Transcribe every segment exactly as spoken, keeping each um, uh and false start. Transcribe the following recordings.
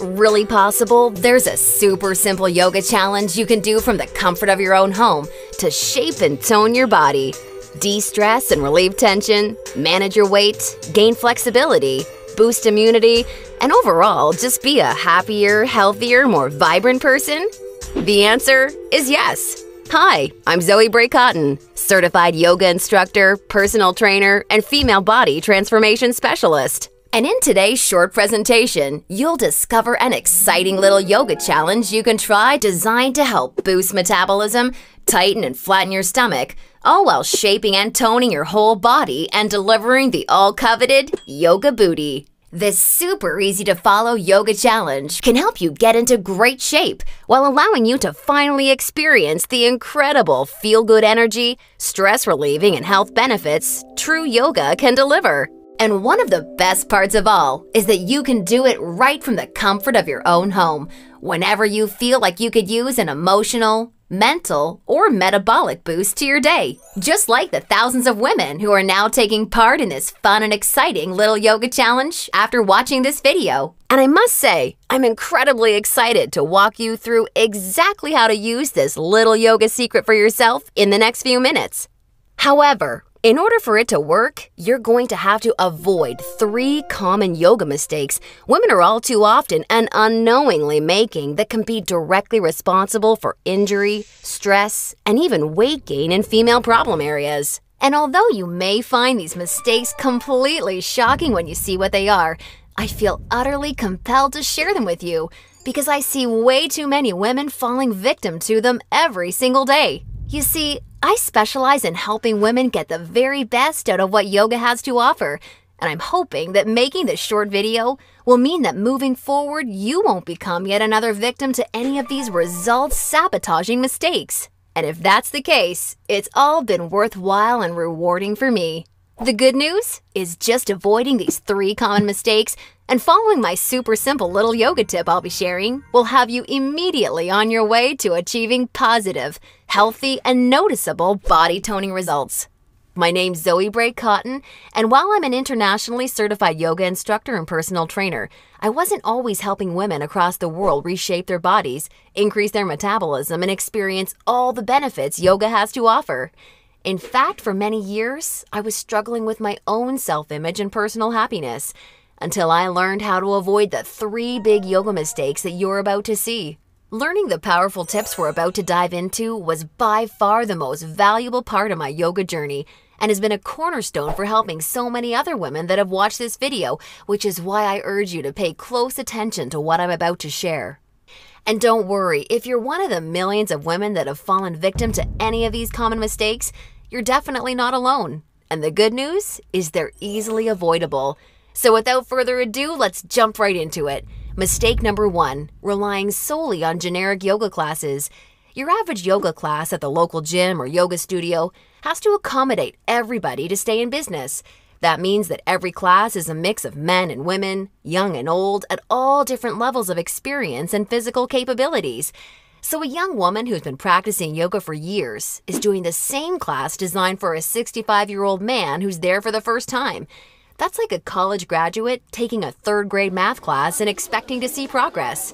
it really possible? There's a super simple yoga challenge you can do from the comfort of your own home to shape and tone your body. De-stress and relieve tension, manage your weight, gain flexibility, boost immunity, and overall just be a happier, healthier, more vibrant person? The answer is yes. Hi, I'm Zoe Bray Cotton, certified yoga instructor, personal trainer, and female body transformation specialist. And in today's short presentation, you'll discover an exciting little yoga challenge you can try designed to help boost metabolism, tighten and flatten your stomach, all while shaping and toning your whole body and delivering the all-coveted yoga booty. This super easy-to-follow yoga challenge can help you get into great shape while allowing you to finally experience the incredible feel-good energy, stress-relieving, and health benefits true yoga can deliver. And one of the best parts of all is that you can do it right from the comfort of your own home, whenever you feel like you could use an emotional, mental, or metabolic boost to your day. Just like the thousands of women who are now taking part in this fun and exciting little yoga challenge after watching this video. And I must say, I'm incredibly excited to walk you through exactly how to use this little yoga secret for yourself in the next few minutes. However, in order for it to work, you're going to have to avoid three common yoga mistakes women are all too often and unknowingly making that can be directly responsible for injury, stress, and even weight gain in female problem areas. And although you may find these mistakes completely shocking when you see what they are, I feel utterly compelled to share them with you because I see way too many women falling victim to them every single day. You see, I specialize in helping women get the very best out of what yoga has to offer, and I'm hoping that making this short video will mean that moving forward you won't become yet another victim to any of these results-sabotaging mistakes. And if that's the case, it's all been worthwhile and rewarding for me. The good news is just avoiding these three common mistakes and following my super simple little yoga tip I'll be sharing will have you immediately on your way to achieving positive, healthy, and noticeable body toning results. My name's Zoe Bray Cotton, and while I'm an internationally certified yoga instructor and personal trainer, I wasn't always helping women across the world reshape their bodies, increase their metabolism, and experience all the benefits yoga has to offer. In fact, for many years, I was struggling with my own self-image and personal happiness, until I learned how to avoid the three big yoga mistakes that you're about to see. Learning the powerful tips we're about to dive into was by far the most valuable part of my yoga journey and has been a cornerstone for helping so many other women that have watched this video, which is why I urge you to pay close attention to what I'm about to share. And don't worry, if you're one of the millions of women that have fallen victim to any of these common mistakes, you're definitely not alone. And the good news is they're easily avoidable. So without further ado, let's jump right into it. Mistake number one, relying solely on generic yoga classes. Your average yoga class at the local gym or yoga studio has to accommodate everybody to stay in business. That means that every class is a mix of men and women, young and old, at all different levels of experience and physical capabilities. So a young woman who's been practicing yoga for years is doing the same class designed for a sixty-five-year-old man who's there for the first time. That's like a college graduate taking a third grade math class and expecting to see progress.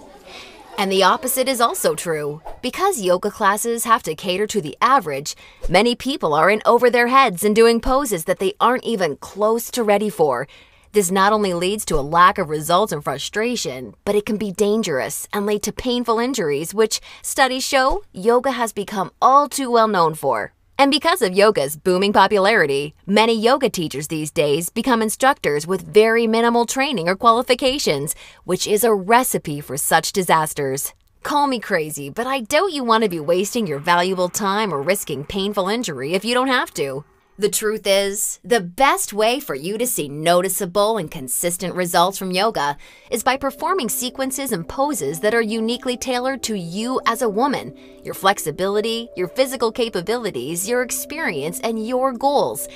And the opposite is also true. Because yoga classes have to cater to the average, many people are in over their heads and doing poses that they aren't even close to ready for. This not only leads to a lack of results and frustration, but it can be dangerous and lead to painful injuries, which studies show yoga has become all too well known for. And because of yoga's booming popularity, many yoga teachers these days become instructors with very minimal training or qualifications, which is a recipe for such disasters. Call me crazy, but I doubt you want to be wasting your valuable time or risking painful injury if you don't have to. The truth is, the best way for you to see noticeable and consistent results from yoga is by performing sequences and poses that are uniquely tailored to you as a woman, your flexibility, your physical capabilities, your experience, and your goals.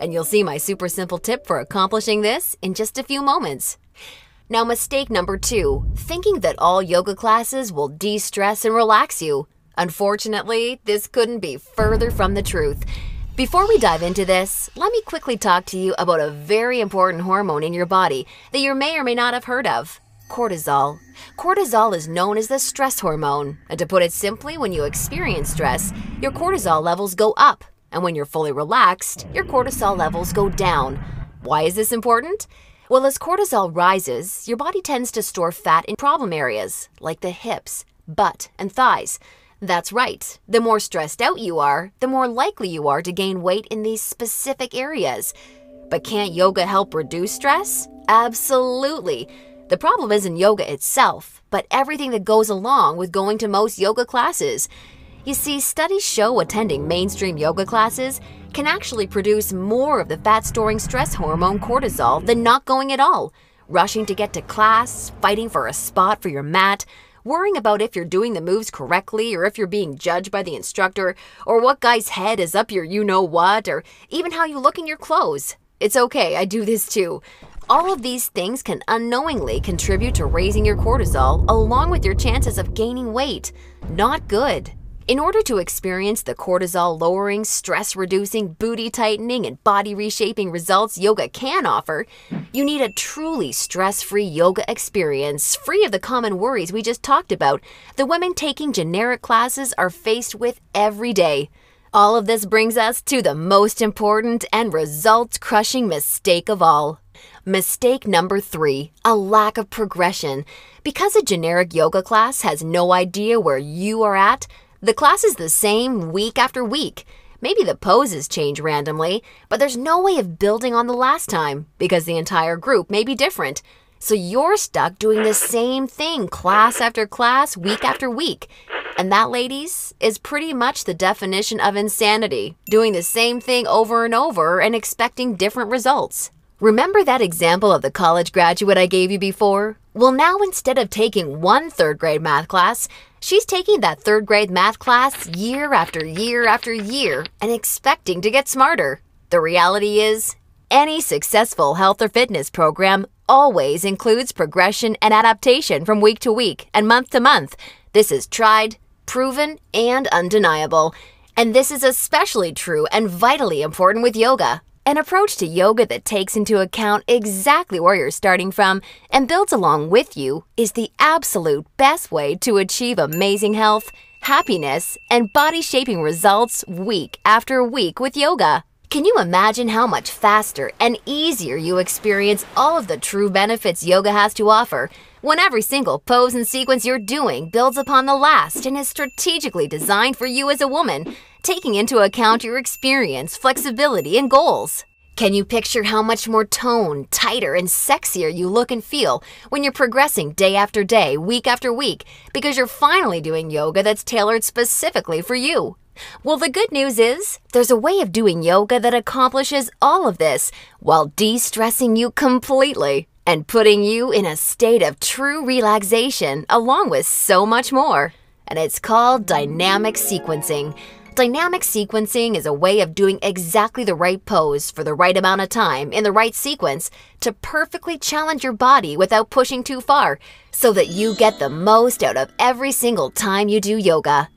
And you'll see my super simple tip for accomplishing this in just a few moments. Now, mistake number two, thinking that all yoga classes will de-stress and relax you. Unfortunately, this couldn't be further from the truth. Before we dive into this, let me quickly talk to you about a very important hormone in your body that you may or may not have heard of. Cortisol. Cortisol is known as the stress hormone, and to put it simply, when you experience stress, your cortisol levels go up, and when you're fully relaxed, your cortisol levels go down. Why is this important? Well, as cortisol rises, your body tends to store fat in problem areas, like the hips, butt, and thighs. That's right, the more stressed out you are, the more likely you are to gain weight in these specific areas. But can't yoga help reduce stress? Absolutely. The problem isn't yoga itself, but everything that goes along with going to most yoga classes. You see, studies show attending mainstream yoga classes can actually produce more of the fat-storing stress hormone cortisol than not going at all. Rushing to get to class, fighting for a spot for your mat, worrying about if you're doing the moves correctly or if you're being judged by the instructor, or what guy's head is up your you-know-what, or even how you look in your clothes. It's okay, I do this too. All of these things can unknowingly contribute to raising your cortisol along with your chances of gaining weight. Not good. In order to experience the cortisol-lowering, stress-reducing, booty-tightening, and body-reshaping results yoga can offer, you need a truly stress-free yoga experience, free of the common worries we just talked about that women taking generic classes are faced with every day. All of this brings us to the most important and results-crushing mistake of all. Mistake number three, a lack of progression. Because a generic yoga class has no idea where you are at, the class is the same week after week. Maybe the poses change randomly, but there's no way of building on the last time because the entire group may be different. So you're stuck doing the same thing class after class, week after week. And that, ladies, is pretty much the definition of insanity, doing the same thing over and over and expecting different results. Remember that example of the college graduate I gave you before? Well, now instead of taking one third grade math class, she's taking that third grade math class year after year after year and expecting to get smarter. The reality is, any successful health or fitness program always includes progression and adaptation from week to week and month to month. This is tried, proven, and undeniable. And this is especially true and vitally important with yoga. An approach to yoga that takes into account exactly where you're starting from and builds along with you is the absolute best way to achieve amazing health, happiness, and body-shaping results week after week with yoga. Can you imagine how much faster and easier you experience all of the true benefits yoga has to offer when every single pose and sequence you're doing builds upon the last and is strategically designed for you as a woman, taking into account your experience, flexibility, and goals? Can you picture how much more toned, tighter, and sexier you look and feel when you're progressing day after day, week after week, because you're finally doing yoga that's tailored specifically for you? Well, the good news is there's a way of doing yoga that accomplishes all of this while de-stressing you completely and putting you in a state of true relaxation along with so much more. And it's called dynamic sequencing. Dynamic sequencing is a way of doing exactly the right pose for the right amount of time in the right sequence to perfectly challenge your body without pushing too far so that you get the most out of every single time you do yoga.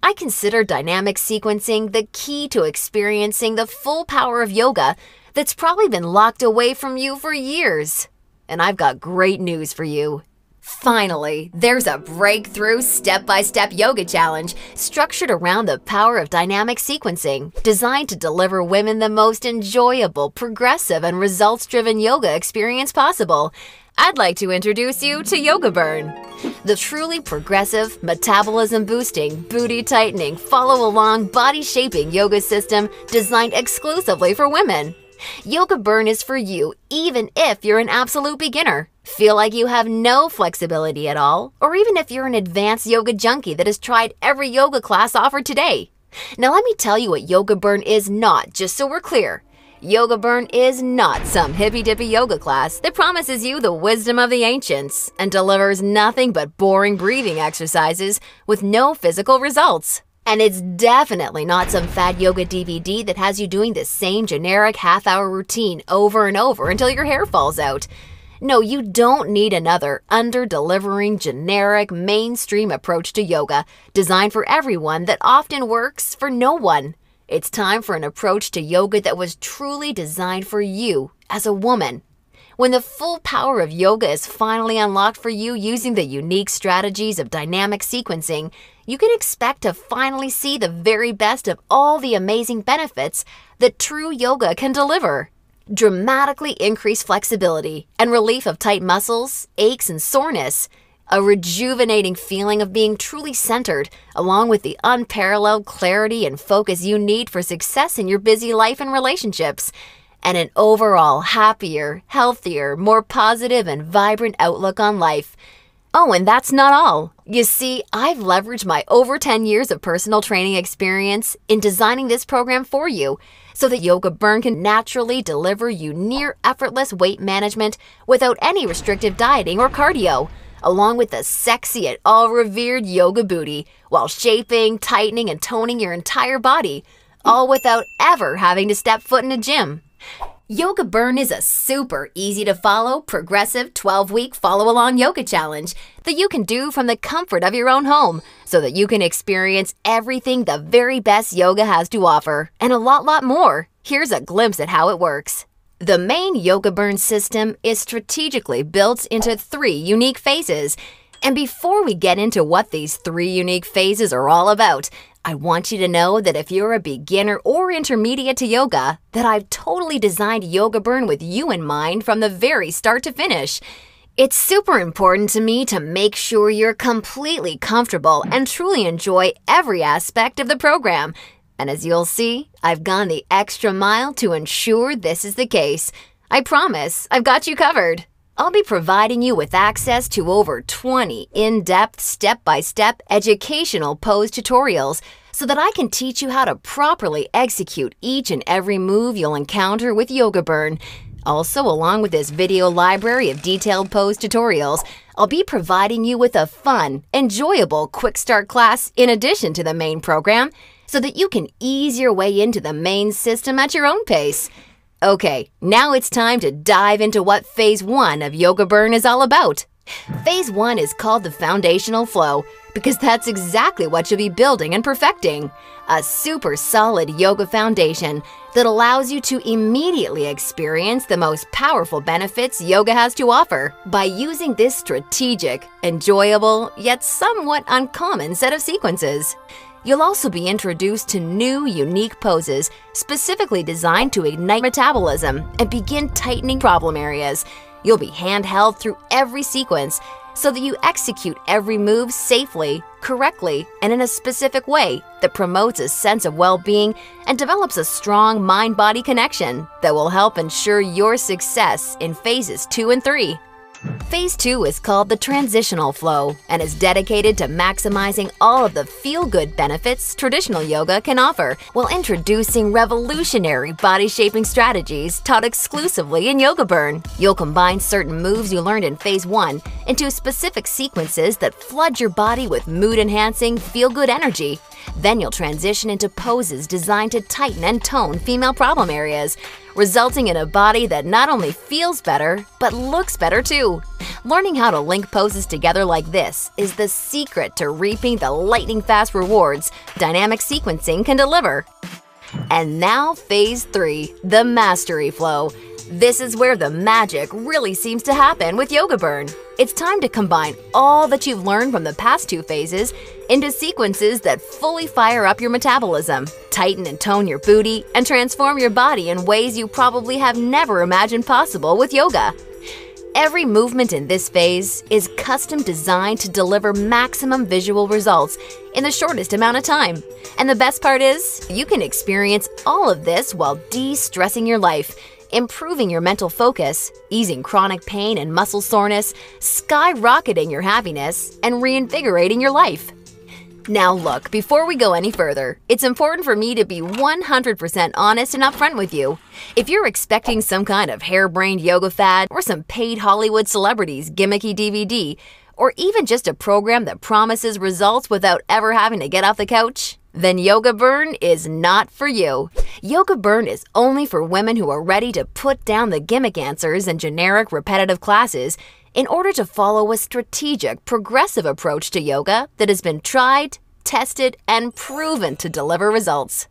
I consider dynamic sequencing the key to experiencing the full power of yoga that's probably been locked away from you for years. And I've got great news for you. Finally, there's a breakthrough step-by-step yoga challenge structured around the power of dynamic sequencing, designed to deliver women the most enjoyable, progressive, and results-driven yoga experience possible. I'd like to introduce you to Yoga Burn, the truly progressive, metabolism-boosting, booty-tightening, follow-along, body-shaping yoga system designed exclusively for women. Yoga Burn is for you even if you're an absolute beginner, feel like you have no flexibility at all, or even if you're an advanced yoga junkie that has tried every yoga class offered today. Now let me tell you what Yoga Burn is not, just so we're clear. Yoga Burn is not some hippy-dippy yoga class that promises you the wisdom of the ancients and delivers nothing but boring breathing exercises with no physical results. And it's definitely not some fad yoga D V D that has you doing the same generic half-hour routine over and over until your hair falls out. No, you don't need another under-delivering, generic, mainstream approach to yoga designed for everyone that often works for no one. It's time for an approach to yoga that was truly designed for you as a woman. When the full power of yoga is finally unlocked for you using the unique strategies of dynamic sequencing, you can expect to finally see the very best of all the amazing benefits that true yoga can deliver. Dramatically increased flexibility and relief of tight muscles, aches, and soreness, a rejuvenating feeling of being truly centered, along with the unparalleled clarity and focus you need for success in your busy life and relationships, and an overall happier, healthier, more positive, and vibrant outlook on life. Oh, and that's not all. You see, I've leveraged my over ten years of personal training experience in designing this program for you so that Yoga Burn can naturally deliver you near effortless weight management without any restrictive dieting or cardio, along with the sexy and all-revered yoga booty while shaping, tightening, and toning your entire body, all without ever having to step foot in a gym. Yoga Burn is a super easy-to-follow, progressive twelve-week follow-along yoga challenge that you can do from the comfort of your own home so that you can experience everything the very best yoga has to offer, and a lot, lot more. Here's a glimpse at how it works. The main Yoga Burn system is strategically built into three unique phases. And before we get into what these three unique phases are all about, I want you to know that if you're a beginner or intermediate to yoga, that I've totally designed Yoga Burn with you in mind from the very start to finish. It's super important to me to make sure you're completely comfortable and truly enjoy every aspect of the program. And as you'll see, I've gone the extra mile to ensure this is the case. I promise, I've got you covered. I'll be providing you with access to over twenty in-depth, step-by-step educational pose tutorials so that I can teach you how to properly execute each and every move you'll encounter with Yoga Burn. Also, along with this video library of detailed pose tutorials, I'll be providing you with a fun, enjoyable quick start class in addition to the main program so that you can ease your way into the main system at your own pace. Okay, now it's time to dive into what Phase one of Yoga Burn is all about. Phase one is called the foundational flow because that's exactly what you'll be building and perfecting. A super solid yoga foundation that allows you to immediately experience the most powerful benefits yoga has to offer by using this strategic, enjoyable, yet somewhat uncommon set of sequences. You'll also be introduced to new, unique poses specifically designed to ignite metabolism and begin tightening problem areas. You'll be handheld through every sequence so that you execute every move safely, correctly, and in a specific way that promotes a sense of well-being and develops a strong mind-body connection that will help ensure your success in Phases two and three. Phase two is called the transitional flow and is dedicated to maximizing all of the feel-good benefits traditional yoga can offer while introducing revolutionary body-shaping strategies taught exclusively in Yoga Burn. You'll combine certain moves you learned in Phase one into specific sequences that flood your body with mood-enhancing, feel-good energy. Then you'll transition into poses designed to tighten and tone female problem areas, resulting in a body that not only feels better, but looks better too. Learning how to link poses together like this is the secret to reaping the lightning-fast rewards dynamic sequencing can deliver. And now Phase three, the mastery flow. This is where the magic really seems to happen with Yoga Burn. It's time to combine all that you've learned from the past two phases into sequences that fully fire up your metabolism, tighten and tone your booty, and transform your body in ways you probably have never imagined possible with yoga. Every movement in this phase is custom designed to deliver maximum visual results in the shortest amount of time. And the best part is, you can experience all of this while de-stressing your life, improving your mental focus, easing chronic pain and muscle soreness, skyrocketing your happiness, and reinvigorating your life. Now look, before we go any further, it's important for me to be one hundred percent honest and upfront with you. If you're expecting some kind of harebrained yoga fad or some paid Hollywood celebrities gimmicky D V D, or even just a program that promises results without ever having to get off the couch, then Yoga Burn is not for you. Yoga Burn is only for women who are ready to put down the gimmick answers and generic repetitive classes in order to follow a strategic, progressive approach to yoga that has been tried, tested, and proven to deliver results.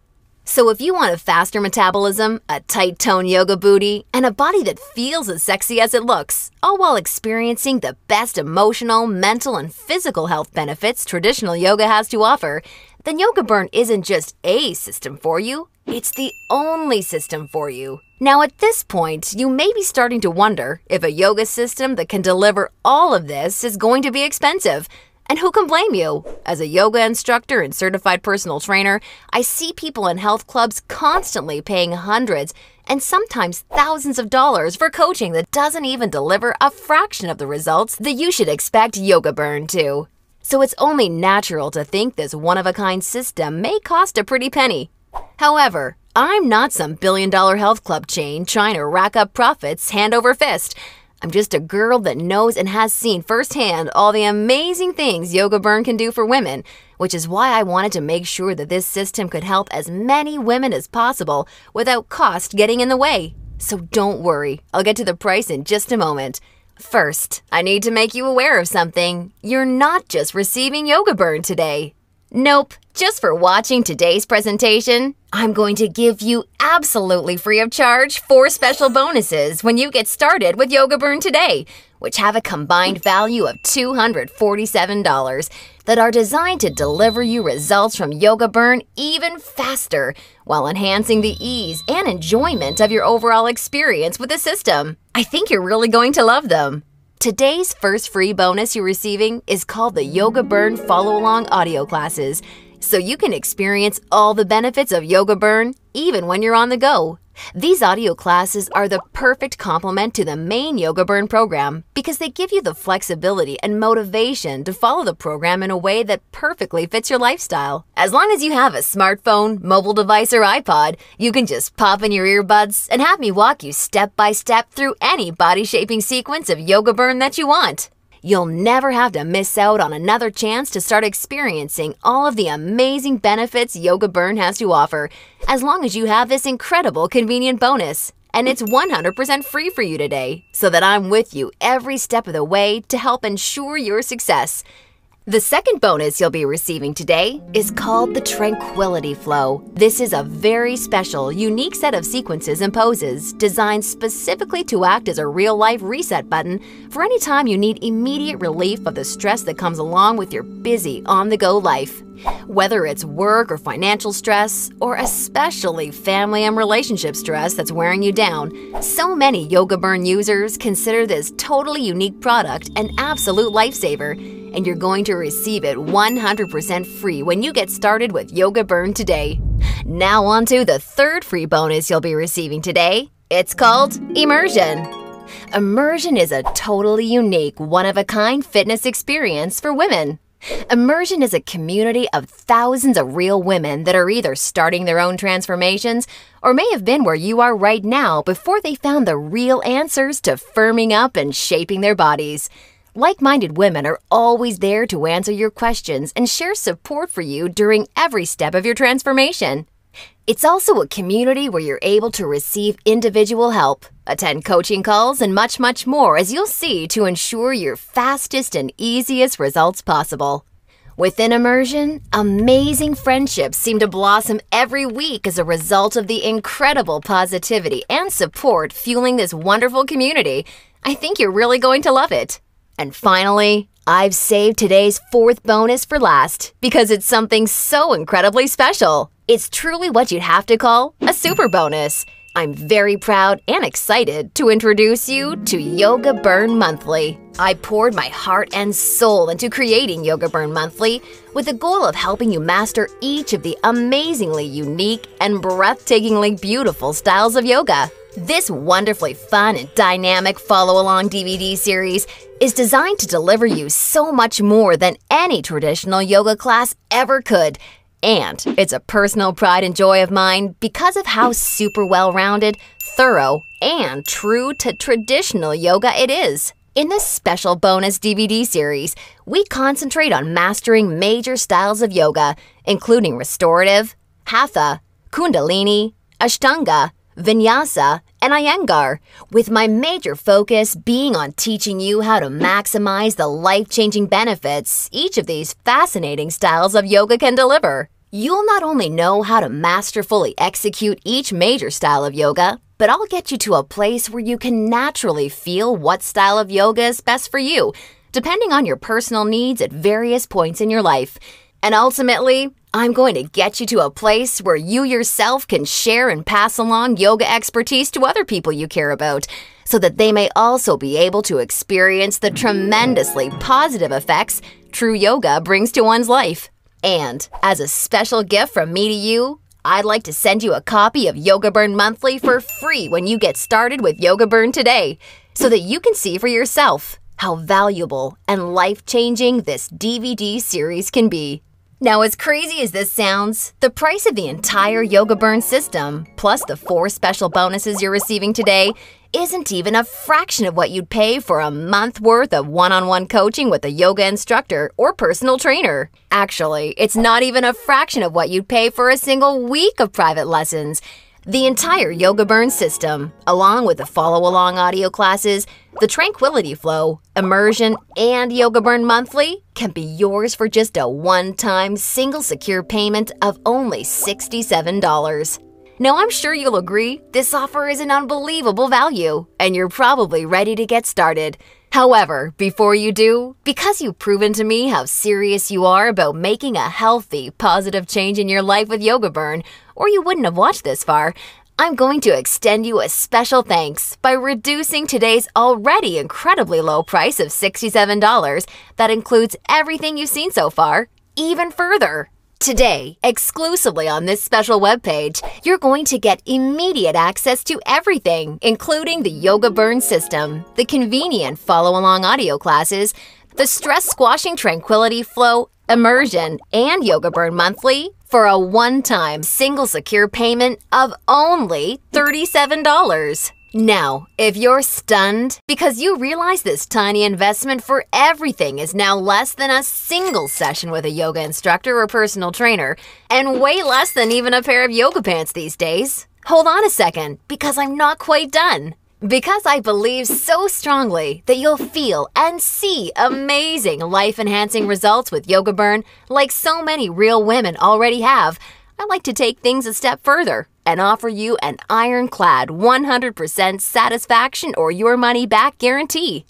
So if you want a faster metabolism, a tight tone yoga booty, and a body that feels as sexy as it looks, all while experiencing the best emotional, mental, and physical health benefits traditional yoga has to offer, then Yoga Burn isn't just a system for you, it's the only system for you. Now at this point, you may be starting to wonder if a yoga system that can deliver all of this is going to be expensive. And who can blame you? As a yoga instructor and certified personal trainer, I see people in health clubs constantly paying hundreds and sometimes thousands of dollars for coaching that doesn't even deliver a fraction of the results that you should expect Yoga Burn to. So it's only natural to think this one-of-a-kind system may cost a pretty penny. However, I'm not some billion-dollar health club chain trying to rack up profits hand over fist. I'm just a girl that knows and has seen firsthand all the amazing things Yoga Burn can do for women, which is why I wanted to make sure that this system could help as many women as possible without cost getting in the way. So don't worry, I'll get to the price in just a moment. First, I need to make you aware of something. You're not just receiving Yoga Burn today. Nope, just for watching today's presentation, I'm going to give you absolutely free of charge four special bonuses when you get started with Yoga Burn today, which have a combined value of two hundred forty-seven dollars that are designed to deliver you results from Yoga Burn even faster while enhancing the ease and enjoyment of your overall experience with the system. I think you're really going to love them. Today's first free bonus you're receiving is called the Yoga Burn Follow-Along Audio Classes, so you can experience all the benefits of Yoga Burn even when you're on the go. These audio classes are the perfect complement to the main Yoga Burn program because they give you the flexibility and motivation to follow the program in a way that perfectly fits your lifestyle. As long as you have a smartphone, mobile device, or iPod, you can just pop in your earbuds and have me walk you step by step through any body-shaping sequence of Yoga Burn that you want. You'll never have to miss out on another chance to start experiencing all of the amazing benefits Yoga Burn has to offer, as long as you have this incredible convenient bonus. And it's one hundred percent free for you today, so that I'm with you every step of the way to help ensure your success. The second bonus you'll be receiving today is called the Tranquility Flow. This is a very special, unique set of sequences and poses designed specifically to act as a real-life reset button for any time you need immediate relief of the stress that comes along with your busy, on-the-go life. Whether it's work or financial stress, or especially family and relationship stress that's wearing you down, so many Yoga Burn users consider this totally unique product an absolute lifesaver, and you're going to receive it one hundred percent free when you get started with Yoga Burn today. Now on to the third free bonus you'll be receiving today. It's called Immersion. Immersion is a totally unique, one-of-a-kind fitness experience for women. Immersion is a community of thousands of real women that are either starting their own transformations or may have been where you are right now before they found the real answers to firming up and shaping their bodies. Like-minded women are always there to answer your questions and share support for you during every step of your transformation. It's also a community where you're able to receive individual help, attend coaching calls, and much, much more, as you'll see, to ensure your fastest and easiest results possible. Within Immersion, amazing friendships seem to blossom every week as a result of the incredible positivity and support fueling this wonderful community. I think you're really going to love it. And finally, I've saved today's fourth bonus for last because it's something so incredibly special. It's truly what you'd have to call a super bonus. I'm very proud and excited to introduce you to Yoga Burn Monthly. I poured my heart and soul into creating Yoga Burn Monthly with the goal of helping you master each of the amazingly unique and breathtakingly beautiful styles of yoga. This wonderfully fun and dynamic follow-along D V D series is designed to deliver you so much more than any traditional yoga class ever could. And it's a personal pride and joy of mine because of how super well-rounded, thorough, and true to traditional yoga it is. In this special bonus D V D series, we concentrate on mastering major styles of yoga, including restorative, hatha, kundalini, ashtanga, vinyasa, and iyengar, with my major focus being on teaching you how to maximize the life-changing benefits each of these fascinating styles of yoga can deliver. You'll not only know how to masterfully execute each major style of yoga, but I'll get you to a place where you can naturally feel what style of yoga is best for you, depending on your personal needs at various points in your life. And ultimately, I'm going to get you to a place where you yourself can share and pass along yoga expertise to other people you care about, so that they may also be able to experience the tremendously positive effects true yoga brings to one's life. And as a special gift from me to you, I'd like to send you a copy of Yoga Burn Monthly for free when you get started with Yoga Burn today, so that you can see for yourself how valuable and life-changing this D V D series can be. Now, as crazy as this sounds, the price of the entire Yoga Burn system, plus the four special bonuses you're receiving today, isn't even a fraction of what you'd pay for a month worth of one-on-one coaching with a yoga instructor or personal trainer. Actually, it's not even a fraction of what you'd pay for a single week of private lessons. The entire Yoga Burn system, along with the follow-along audio classes, the Tranquility Flow, Immersion, and Yoga Burn Monthly, can be yours for just a one-time, single secure payment of only sixty-seven dollars. Now, I'm sure you'll agree, this offer is an unbelievable value, and you're probably ready to get started. However, before you do, because you've proven to me how serious you are about making a healthy, positive change in your life with Yoga Burn, or you wouldn't have watched this far, I'm going to extend you a special thanks by reducing today's already incredibly low price of sixty-seven dollars that includes everything you've seen so far, even further. Today, exclusively on this special webpage, you're going to get immediate access to everything, including the Yoga Burn system, the convenient follow-along audio classes, the stress-squashing Tranquility Flow, Immersion, and Yoga Burn Monthly, for a one-time, single secure payment of only thirty-seven dollars. Now, if you're stunned because you realize this tiny investment for everything is now less than a single session with a yoga instructor or personal trainer, and way less than even a pair of yoga pants these days, hold on a second, because I'm not quite done. Because I believe so strongly that you'll feel and see amazing life-enhancing results with Yoga Burn, like so many real women already have, I like to take things a step further and offer you an ironclad one hundred percent satisfaction or your money back guarantee.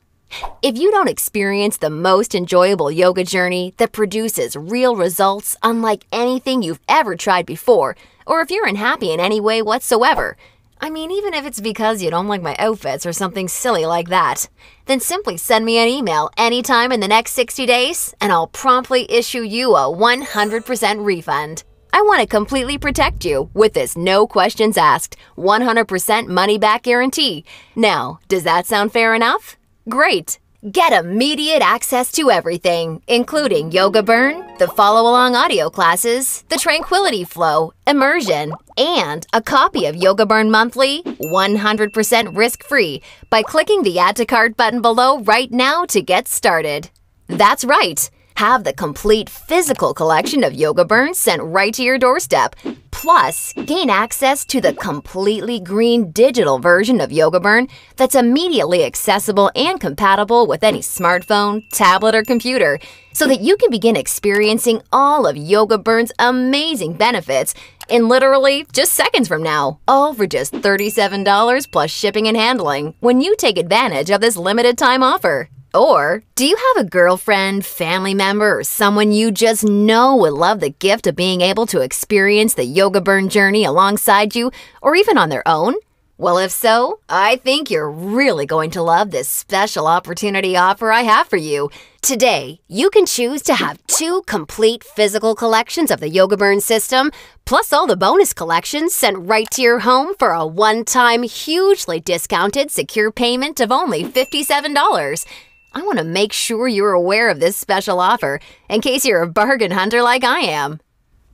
If you don't experience the most enjoyable yoga journey that produces real results unlike anything you've ever tried before, or if you're unhappy in any way whatsoever, I mean, even if it's because you don't like my outfits or something silly like that, then simply send me an email anytime in the next sixty days and I'll promptly issue you a one hundred percent refund. I want to completely protect you with this no questions asked, one hundred percent money back guarantee. Now, does that sound fair enough? Great! Get immediate access to everything, including Yoga Burn, the follow-along audio classes, the Tranquility Flow, Immersion, and a copy of Yoga Burn Monthly, one hundred percent risk-free, by clicking the Add to Cart button below right now to get started. That's right! Have the complete physical collection of Yoga Burn sent right to your doorstep. Plus, gain access to the completely green digital version of Yoga Burn that's immediately accessible and compatible with any smartphone, tablet, or computer, so that you can begin experiencing all of Yoga Burn's amazing benefits in literally just seconds from now, all for just thirty-seven dollars plus shipping and handling when you take advantage of this limited time offer. Or, do you have a girlfriend, family member, or someone you just know would love the gift of being able to experience the Yoga Burn journey alongside you, or even on their own? Well, if so, I think you're really going to love this special opportunity offer I have for you. Today, you can choose to have two complete physical collections of the Yoga Burn system, plus all the bonus collections sent right to your home for a one-time, hugely discounted, secure payment of only fifty-seven dollars. I want to make sure you're aware of this special offer in case you're a bargain hunter like I am.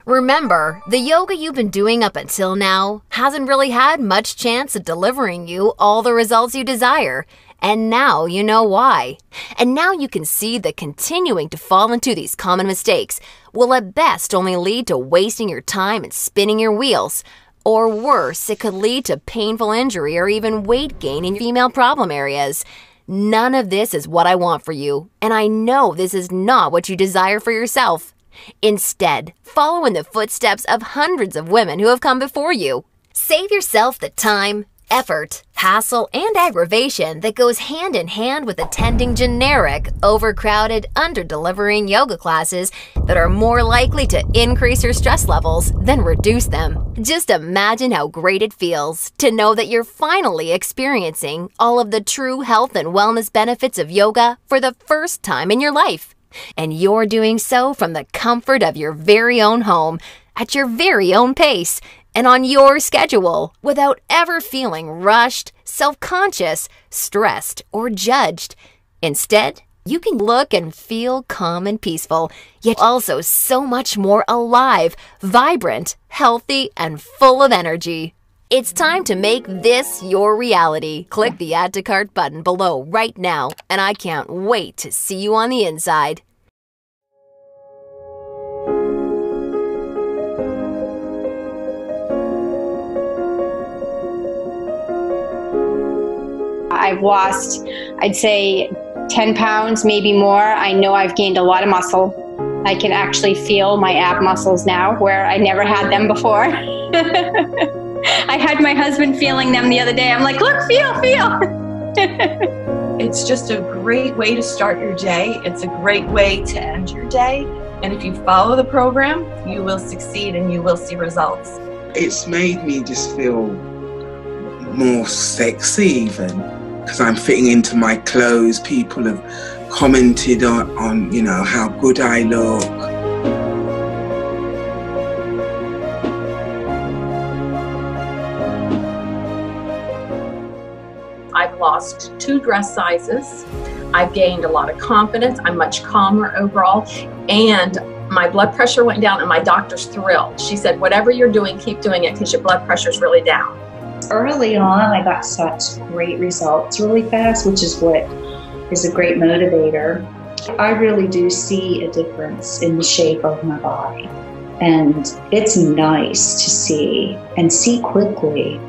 Remember, the yoga you've been doing up until now hasn't really had much chance of delivering you all the results you desire, and now you know why. And now you can see that continuing to fall into these common mistakes will at best only lead to wasting your time and spinning your wheels. Or worse, it could lead to painful injury or even weight gain in your female problem areas. None of this is what I want for you, and I know this is not what you desire for yourself. Instead, follow in the footsteps of hundreds of women who have come before you. Save yourself the time, effort, hassle, and aggravation that goes hand in hand with attending generic, overcrowded, under-delivering yoga classes that are more likely to increase your stress levels than reduce them. Just imagine how great it feels to know that you're finally experiencing all of the true health and wellness benefits of yoga for the first time in your life. And you're doing so from the comfort of your very own home, at your very own pace, and on your schedule, without ever feeling rushed, self-conscious, stressed, or judged. Instead, you can look and feel calm and peaceful, yet also so much more alive, vibrant, healthy, and full of energy. It's time to make this your reality. Click the Add to Cart button below right now, and I can't wait to see you on the inside. I've lost, I'd say, ten pounds, maybe more. I know I've gained a lot of muscle. I can actually feel my ab muscles now where I never had them before. I had my husband feeling them the other day. I'm like, look, feel, feel. It's just a great way to start your day. It's a great way to end your day. And if you follow the program, you will succeed and you will see results. It's made me just feel more sexy even, because I'm fitting into my clothes. People have commented on, on, you know, how good I look. I've lost two dress sizes. I've gained a lot of confidence. I'm much calmer overall. And my blood pressure went down, and my doctor's thrilled. She said, whatever you're doing, keep doing it because your blood pressure's really down. Early on, I got such great results really fast, which is what is a great motivator. I really do see a difference in the shape of my body. And it's nice to see, and see quickly.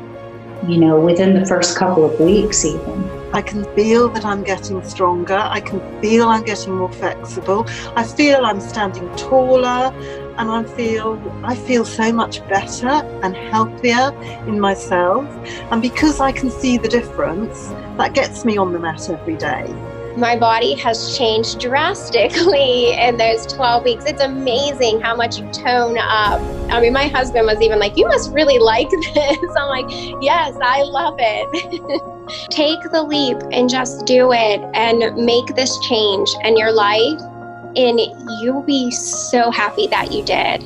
You know, within the first couple of weeks even. I can feel that I'm getting stronger. I can feel I'm getting more flexible. I feel I'm standing taller, and I feel, I feel so much better and healthier in myself. And because I can see the difference, that gets me on the mat every day. My body has changed drastically in those twelve weeks. It's amazing how much you tone up. I mean, my husband was even like, you must really like this. I'm like, yes, I love it. Take the leap and just do it and make this change in your life. And you'll be so happy that you did.